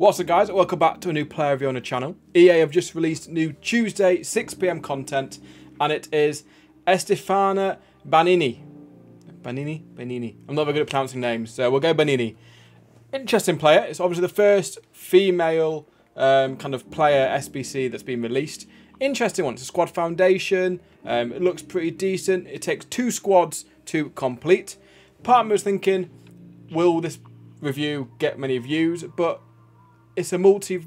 What's up guys, welcome back to a new player review on the channel. EA have just released new Tuesday 6 PM content and it is Estefania Banini. Banini? I'm not very good at pronouncing names, so we'll go Banini. Interesting player. It's obviously the first female kind of player SBC that's been released. Interesting one. It's a squad foundation. It looks pretty decent. It takes 2 squads to complete. Part of me was thinking, will this review get many views? But it's a multi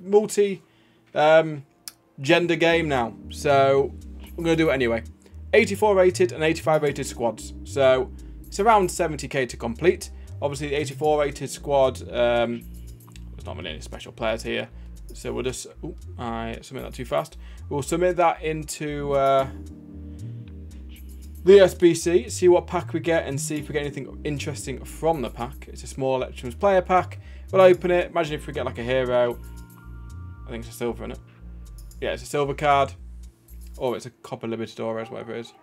gender game now, so I'm going to do it anyway. 84 rated and 85 rated squads, so it's around 70k to complete. Obviously, the 84 rated squad, there's not really any special players here, so we'll just I submit that too fast. We'll submit that into the SBC, see what pack we get and see if we get anything interesting from the pack. It's a small Electrums player pack. We'll open it. Imagine if we get like a hero. I think it's a silver, isn't it? Yeah, it's a silver card. Or it's a copper limited or whatever it is.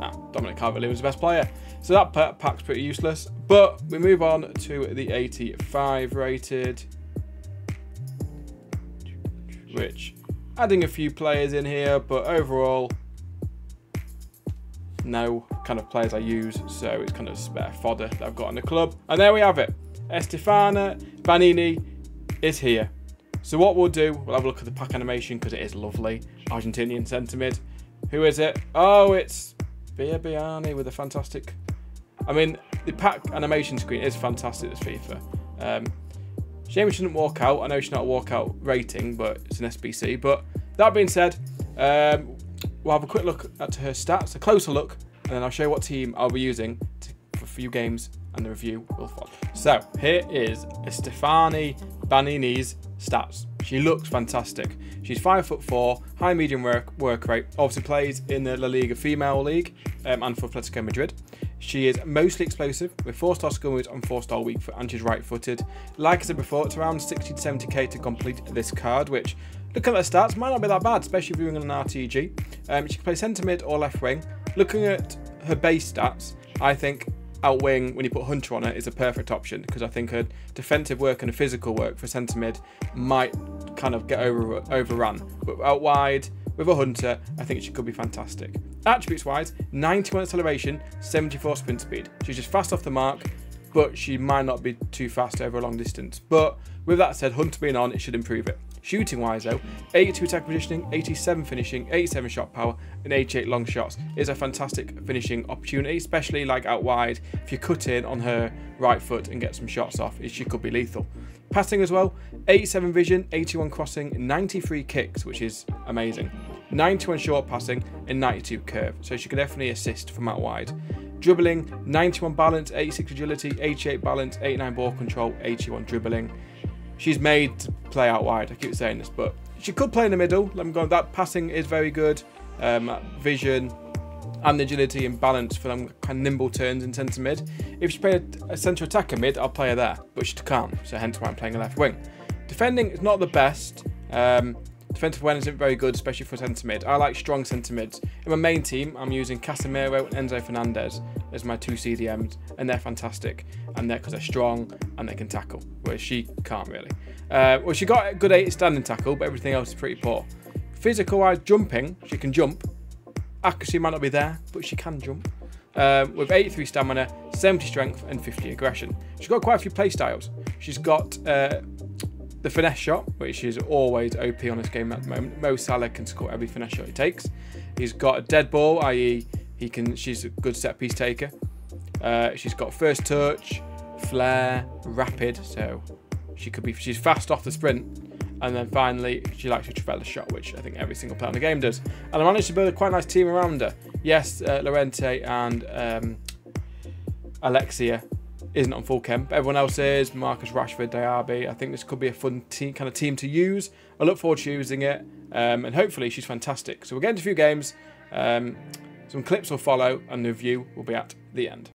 Nah, Dominic Calvert-Lewin was the best player. So that pack's pretty useless. But we move on to the 85 rated. Which, adding a few players in here, but overall, no kind of players I use, so it's kind of spare fodder that I've got in the club. And there we have it. Estefania Banini is here. So what we'll do, we'll have a look at the pack animation because it is lovely. Argentinian centre mid. Who is it? Oh, it's Biabiani with a fantastic. I mean, the pack animation screen is fantastic. This FIFA. Shame it shouldn't walk out. I know it's not a walkout rating, but it's an SBC. But that being said, we'll have a quick look at her stats, a closer look, and then I'll show you what team I'll be using for a few games, and the review will follow. So here is Estefania Banini's stats. She looks fantastic. She's 5'4", high medium work rate. Obviously plays in the La Liga Female League and for Atletico Madrid. She is mostly explosive with 4-star skill moves and 4-star weak foot, and she's right-footed. Like I said before, it's around 60 to 70k to complete this card, which, looking at the stats, might not be that bad, especially if you're doing an RTG. She can play centre mid or left wing. Looking at her base stats, I think out wing, when you put Hunter on her, is a perfect option because I think her defensive work and her physical work for centre mid might kind of get overrun. But out wide, with a Hunter, I think she could be fantastic. Attributes-wise, 91 acceleration, 74 sprint speed. She's just fast off the mark, but she might not be too fast over a long distance. But with that said, Hunter being on, it should improve it. Shooting-wise though, 82 attack positioning, 87 finishing, 87 shot power, and 88 long shots is a fantastic finishing opportunity, especially like out wide. If you cut in on her right foot and get some shots off, she could be lethal. Passing as well, 87 vision, 81 crossing, 93 kicks, which is amazing. 91 short passing and 92 curve, so she can definitely assist from out wide. Dribbling, 91 balance, 86 agility, 88 balance, 89 ball control, 81 dribbling. She's made to play out wide, I keep saying this, but she could play in the middle. Let me go, that passing is very good. Vision and agility and balance for them kind of nimble turns in centre mid. If she played a central attacker mid, I'll play her there, but she can't, so hence why I'm playing a left wing. Defending is not the best. Defensive awareness isn't very good, especially for centre mid. I like strong centre mids. In my main team, I'm using Casemiro and Enzo Fernandez as my 2 CDMs, and they're fantastic. And they're because they're strong and they can tackle, whereas she can't really. Well, she got a good 8 standing tackle, but everything else is pretty poor. Physical-wise, jumping, she can jump. Accuracy might not be there, but she can jump. With 83 stamina, 70 strength, and 50 aggression. She's got quite a few play styles. She's got the finesse shot, which is always OP on this game at the moment. Mo Salah can score every finesse shot he takes. He's got a dead ball, i.e. she's a good set piece taker. She's got first touch, flair, rapid, so she's fast off the sprint. And then finally, she likes a Traveller shot, which I think every single player in the game does. And I managed to build a quite nice team around her. Yes, Lorente and Alexia isn't on full chem, but everyone else is. Marcus Rashford, Diaby. I think this could be a fun kind of team to use. I look forward to using it, and hopefully she's fantastic. So we'll get into a few games, some clips will follow, and the review will be at the end.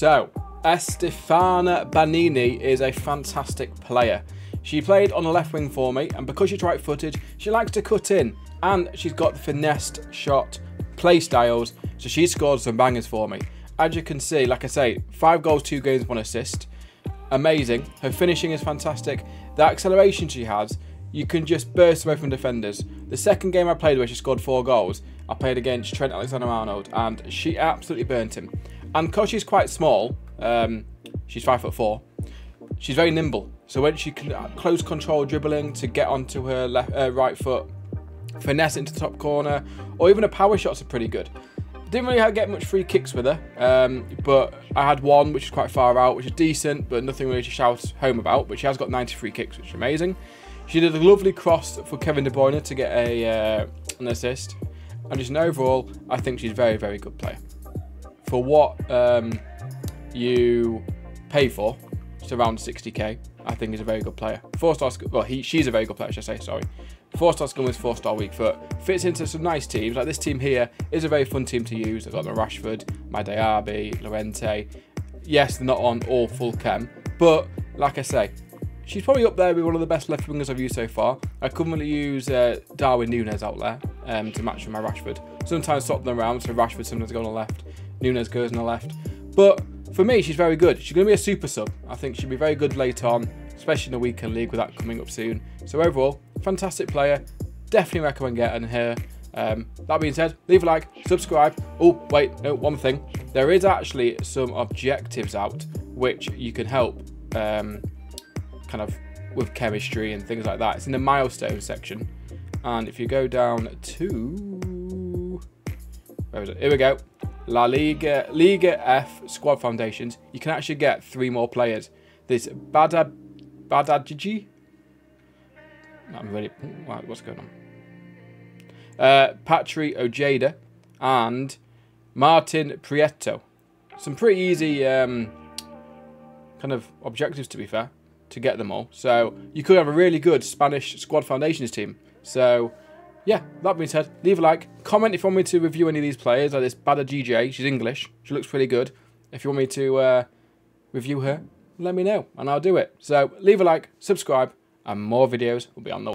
So, Estefania Banini is a fantastic player. She played on the left wing for me, and because she's right-footed, she likes to cut in, and she's got the finessed shot play styles, so she scored some bangers for me. As you can see, like I say, 5 goals, 2 games, 1 assist. Amazing. Her finishing is fantastic. The acceleration she has, you can just burst away from defenders. The second game I played where she scored 4 goals, I played against Trent Alexander-Arnold, and she absolutely burnt him. And because she's quite small, she's 5'4", she's very nimble. So when she can close control dribbling to get onto her right foot, finesse into the top corner, or even her power shots are pretty good. Didn't really get much free kicks with her, but I had one which is quite far out, which is decent, but nothing really to shout home about. But she has got 90 free kicks, which is amazing. She did a lovely cross for Kevin De Bruyne to get an assist. And just an overall, I think she's a very, very good player. For what you pay for, it's around 60k, I think is a very good player. Four-star skill, well, she's a very good player, I should say, sorry. Four-star skill is 4-star weak foot. Fits into some nice teams, like this team here is a very fun team to use. I've got my Rashford, my Diaby, Lorente. Yes, they're not on all full chem, but like I say, she's probably up there with one of the best left wingers I've used so far. I couldn't really use Darwin Nunes out there to match with my Rashford. Sometimes swap them around, so Rashford sometimes goes on the left, Nunes goes on the left. But for me, she's very good. She's going to be a super sub. I think she'll be very good later on, especially in the weekend league with that coming up soon. So overall, fantastic player. Definitely recommend getting her. That being said, leave a like, subscribe. Oh, wait, no, one thing. There is actually some objectives out which you can help kind of with chemistry and things like that. It's in the milestone section. And if you go down to, where is it? Here we go. La Liga, Liga F squad foundations. You can actually get 3 more players. There's Badadji. I'm really, what's going on? Patri Ojeda and Martin Prieto. Some pretty easy kind of objectives, to be fair, to get them all. So you could have a really good Spanish squad foundations team. So yeah, that being said, leave a like. Comment if you want me to review any of these players, like this Bada GJ. She's English. She looks pretty good. If you want me to review her, let me know and I'll do it. So leave a like, subscribe, and more videos will be on the way.